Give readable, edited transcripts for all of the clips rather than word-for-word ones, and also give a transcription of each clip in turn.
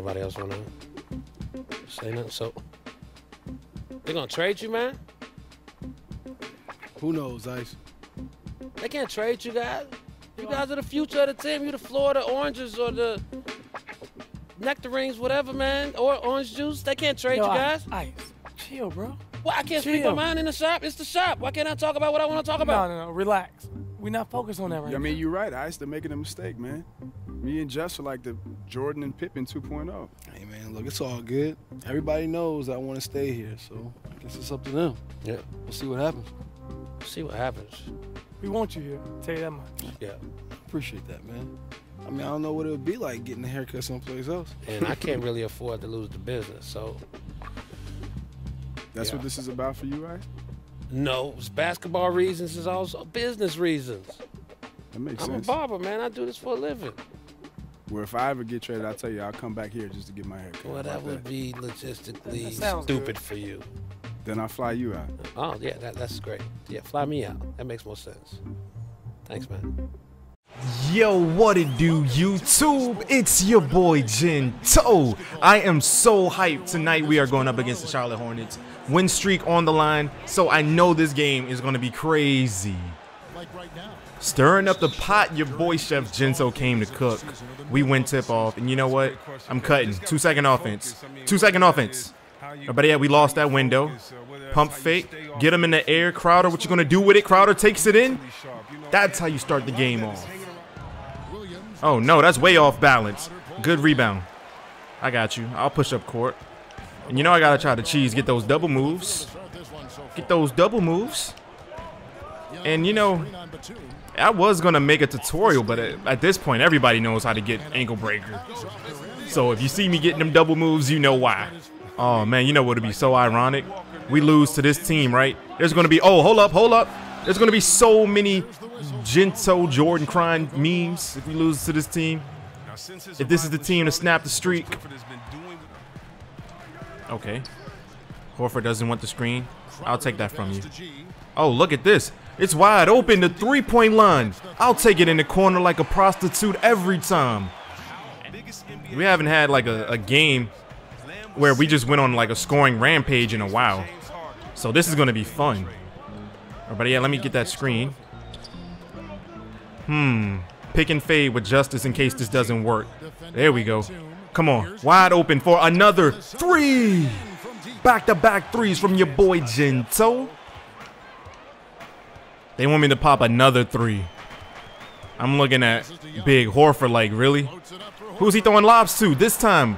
nobody else want to say nothing. So they gonna trade you, man? Who knows, Ice? They can't trade you guys. You guys are the future of the team. You the Florida oranges or the nectarines, whatever, man, or orange juice. They can't trade you guys. Ice, chill, bro. Well, I can't speak my mind in the shop. It's the shop. Why can't I talk about what I want to talk about? No, relax. We're not focused on that right now. I mean, you're right. Ice, they're making a mistake, man. Me and Jess are like the Jordan and Pippen 2.0. Hey, man, look, it's all good. Everybody knows I want to stay here, so I guess it's up to them. Yeah. We'll see what happens. We'll see what happens. We want you here. Tell you that much. Yeah. Appreciate that, man. I mean, I don't know what it would be like getting a haircut someplace else. And I can't really afford to lose the business, so... That's what this is about for you, right? No, it's basketball reasons. It's also business reasons. That makes sense. I'm a barber, man. I do this for a living. Well, if I ever get traded, I'll tell you, I'll come back here just to get my hair cut. Well, that would be logistically stupid for you. Then I'll fly you out. Oh, yeah, that's great. Yeah, fly me out. That makes more sense. Thanks, man. Yo, what it do, YouTube? It's your boy Gento. I am so hyped. Tonight we are going up against the Charlotte Hornets. Win streak on the line, so I know this game is going to be crazy. Stirring up the pot, your boy Chef Gento came to cook. We win tip off, and you know what? I'm cutting. 2-second offense. 2-second offense. But yeah, we lost that window. Pump fake. Get him in the air. Crowder, what you going to do with it? Crowder takes it in. That's how you start the game off. Oh, no, that's way off balance. Good rebound. I got you. I'll push up court. And you know I got to try to cheese. Get those double moves. Get those double moves. And, you know, I was going to make a tutorial, but at this point, everybody knows how to get ankle breaker. So if you see me getting them double moves, you know why. Oh, man, you know what would be so ironic? We lose to this team, right? There's going to be, oh, hold up. There's going to be so many Gento Jordan crying memes if we lose to this team. If this is the team to snap the streak. Okay. Horford doesn't want the screen. I'll take that from you. Oh, look at this. It's wide open. The three-point line. I'll take it in the corner like a prostitute every time. We haven't had like a game where we just went on like a scoring rampage in a while. So this is going to be fun. But yeah, let me get that screen. Pick and fade with Justice in case this doesn't work. There we go. Come on. Wide open for another three. Back-to-back threes from your boy Gento. They want me to pop another three. I'm looking at Big Horford like, really? Who's he throwing lobs to this time?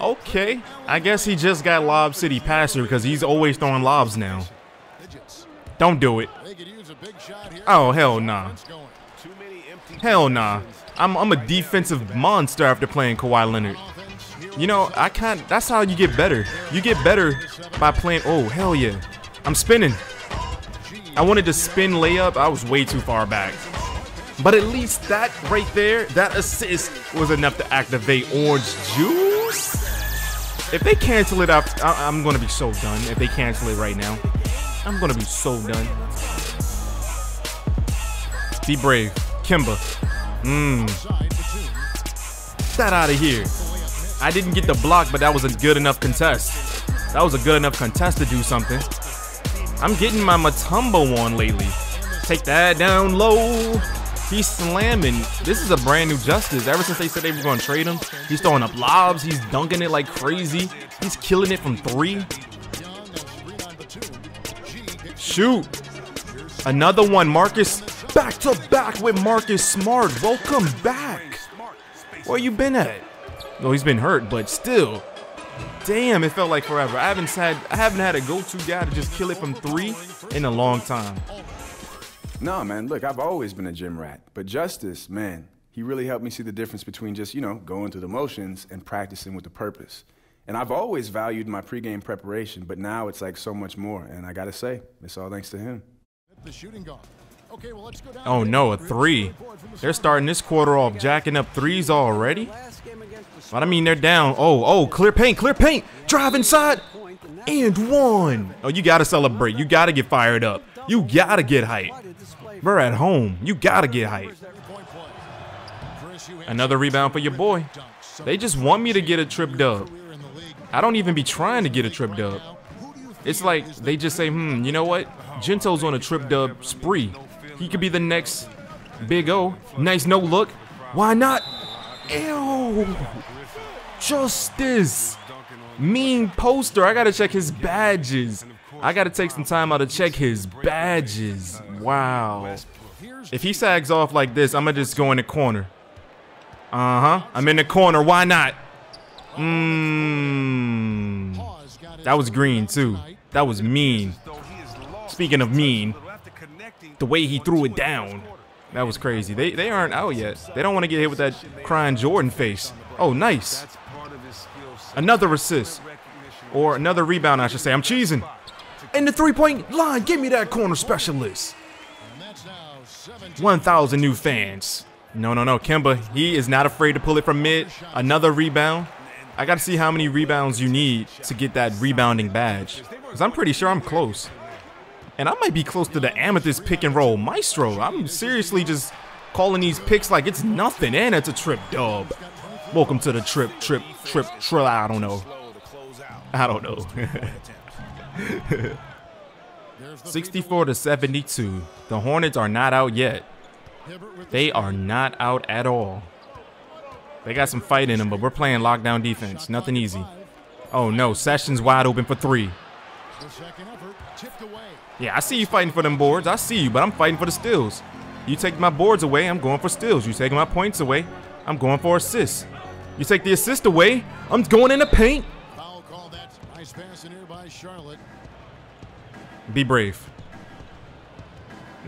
Okay. I guess he just got Lob City passer because he's always throwing lobs now. Don't do it. Oh, hell nah. Hell nah. I'm a defensive monster after playing Kawhi Leonard. You know, I can't. That's how you get better. You get better by playing. Oh, hell yeah. I'm spinning. I wanted to spin layup. I was way too far back. But at least that right there, that assist was enough to activate Orange Juice. If they cancel it, I'm going to be so done if they cancel it right now. I'm going to be so done. Be brave. Kemba. Get that out of here. I didn't get the block, but that was a good enough contest. That was a good enough contest to do something. I'm getting my Matumbo on lately. Take that down low. He's slamming. This is a brand new Justice. Ever since they said they were going to trade him, he's throwing up lobs. He's dunking it like crazy. He's killing it from three. Shoot. Another one, Marcus. Back to back with Marcus Smart. Welcome back. Where you been at? Well, he's been hurt, but still. Damn, it felt like forever. I haven't had a go-to guy to just kill it from three in a long time. Nah, man, look, I've always been a gym rat. But Justice, man, he really helped me see the difference between just, you know, going through the motions and practicing with a purpose. And I've always valued my pregame preparation, but now it's like so much more. And I got to say, it's all thanks to him. Oh, no, a three. They're starting this quarter off, jacking up threes already. But I mean, they're down. Oh, clear paint. Drive inside. And one. Oh, you got to celebrate. You got to get fired up. You got to get hyped. We're at home. You got to get hyped. Another rebound for your boy. They just want me to get a trip dub. I don't even be trying to get a trip dub. It's like they just say, you know what? Gento's on a trip dub spree. He could be the next Big O. Nice no look. Why not? Ew. Justice. Mean poster. I got to check his badges. I got to take some time out to check his badges. Wow. If he sags off like this, I'm going to just go in the corner. I'm in the corner. Why not? That was green, too. That was mean. Speaking of mean, the way he threw it down, that was crazy. They aren't out yet. They don't want to get hit with that crying Jordan face. Oh, nice. Another assist. Or another rebound, I should say. I'm cheesing. In the three-point line, give me that corner specialist. 1,000 new fans. No. Kemba, he is not afraid to pull it from mid. Another rebound. I got to see how many rebounds you need to get that rebounding badge. Because I'm pretty sure I'm close. And I might be close to the Amethyst pick and roll maestro. I'm seriously just calling these picks like it's nothing. And it's a trip dub. Welcome to the trip. I don't know. 64-72. The Hornets are not out yet. They are not out at all. They got some fight in them, but we're playing lockdown defense. Nothing easy. Oh, no. Sessions wide open for three. Yeah, I see you fighting for them boards. I see you, but I'm fighting for the steals. You take my boards away, I'm going for steals. You take my points away, I'm going for assists. You take the assist away, I'm going in the paint. Foul call. That's nice pass in here by Charlotte. Be brave.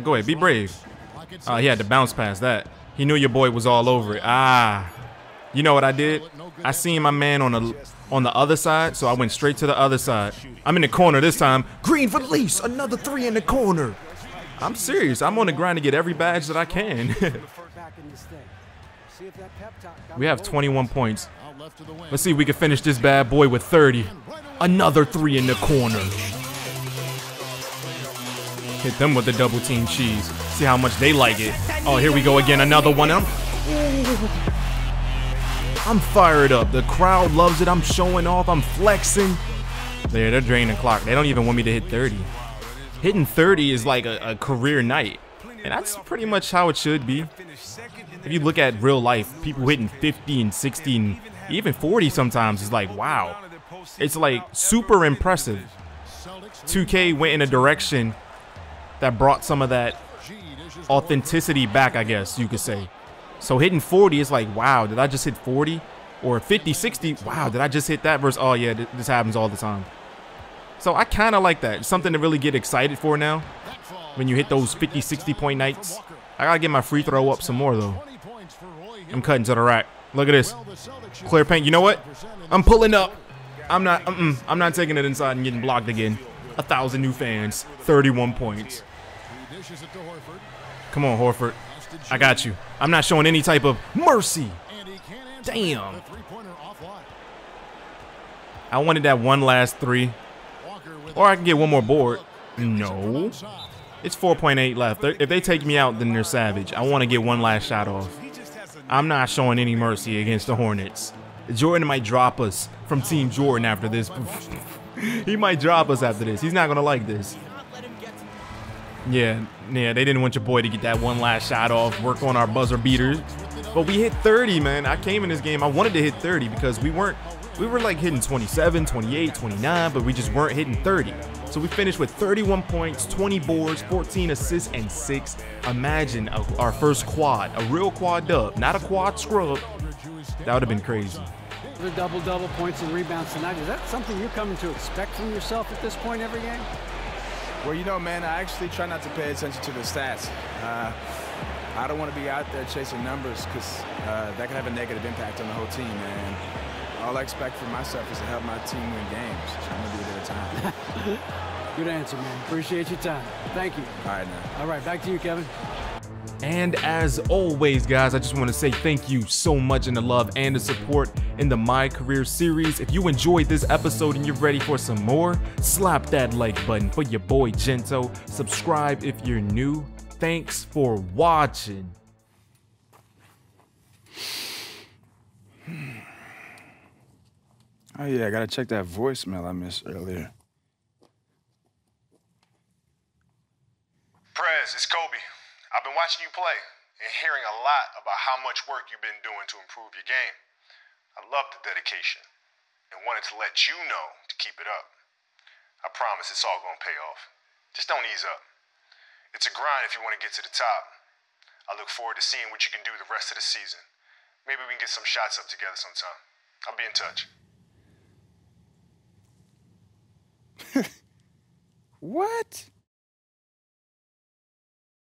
Go ahead. Be brave. He had to bounce past that. He knew your boy was all over it. Ah. You know what I did? I seen my man on the other side, so I went straight to the other side. I'm in the corner this time. Green for Leafs, another three in the corner. I'm serious. I'm on the grind to get every badge that I can. We have 21 points. Let's see if we can finish this bad boy with 30. Another three in the corner. Hit them with the double team cheese. See how much they like it. Oh, here we go again. Another one. I'm fired up. The crowd loves it. I'm showing off. I'm flexing. There, they're draining the clock. They don't even want me to hit 30. Hitting 30 is like a career night. And that's pretty much how it should be. If you look at real life, people hitting 50 and 60 and even 40 sometimes is like, wow. It's like super impressive. 2K went in a direction that brought some of that authenticity back, I guess you could say. So hitting 40 is like, wow, did I just hit 40? Or 50, 60, wow, did I just hit that? Versus, oh yeah, this happens all the time. So I kind of like that. It's something to really get excited for now when you hit those 50, 60-point nights. I got to get my free throw up some more, though. I'm cutting to the rack. Look at this. Clear paint. You know what? I'm pulling up. I'm not taking it inside and getting blocked again. 1,000 new fans, 31 points. Come on, Horford. I got you. I'm not showing any type of mercy. Damn. I wanted that one last three. Or I can get one more board. No. It's 4.8 left. If they take me out, then they're savage. I want to get one last shot off. I'm not showing any mercy against the Hornets. Jordan might drop us from Team Jordan after this. He might drop us after this. He's not going to like this. Yeah, they didn't want your boy to get that one last shot off, work on our buzzer beaters. But we hit 30, man. I came in this game, I wanted to hit 30 because we were like hitting 27, 28, 29, but we just weren't hitting 30. So we finished with 31 points, 20 boards, 14 assists, and 6. Imagine our first quad, a real quad dub, not a quad scrub. That would have been crazy. The double-double, points and rebounds tonight. Is that something you're coming to expect from yourself at this point every game? Well, you know, man, I actually try not to pay attention to the stats. I don't want to be out there chasing numbers because that can have a negative impact on the whole team, man. All I expect from myself is to help my team win games. So I'm going to do it at a time. Good answer, man. Appreciate your time. Thank you. All right, man. All right, back to you, Kevin. And as always, guys, I just want to say thank you so much in the love and the support in the My Career series. If you enjoyed this episode and you're ready for some more, slap that like button for your boy Gento. Subscribe if you're new. Thanks for watching. Oh, yeah, I got to check that voicemail I missed earlier. Prez, it's Kobe. I've been watching you play and hearing a lot about how much work you've been doing to improve your game. I love the dedication and wanted to let you know to keep it up. I promise it's all going to pay off. Just don't ease up. It's a grind if you want to get to the top. I look forward to seeing what you can do the rest of the season. Maybe we can get some shots up together sometime. I'll be in touch. What?